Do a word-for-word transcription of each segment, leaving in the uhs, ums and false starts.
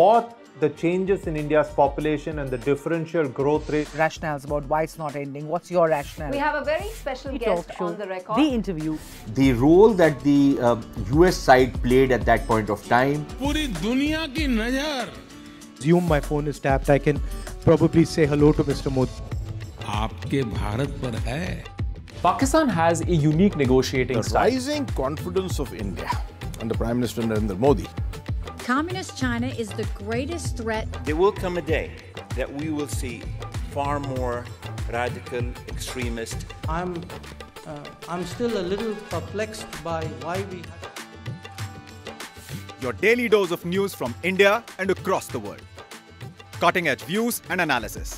what the changes in India's population and the differential growth rate. Rationales about why it's not ending. What's your rationale? We have a very special guest on the record. The interview. The role that the uh, U S side played at that point of time. Puri duniya ki nazar. Assume my phone is tapped. I can probably say hello to Mister Modi. Aapke Bharat par hai. Pakistan has a unique negotiating the style. Rising confidence of India under Prime Minister Narendra Modi. Communist China is the greatest threat. There will come a day that we will see far more radical extremists. I'm, uh, I'm still a little perplexed by why we... Your daily dose of news from India and across the world. Cutting-edge views and analysis.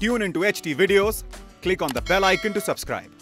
Tune into H T videos. Click on the bell icon to subscribe.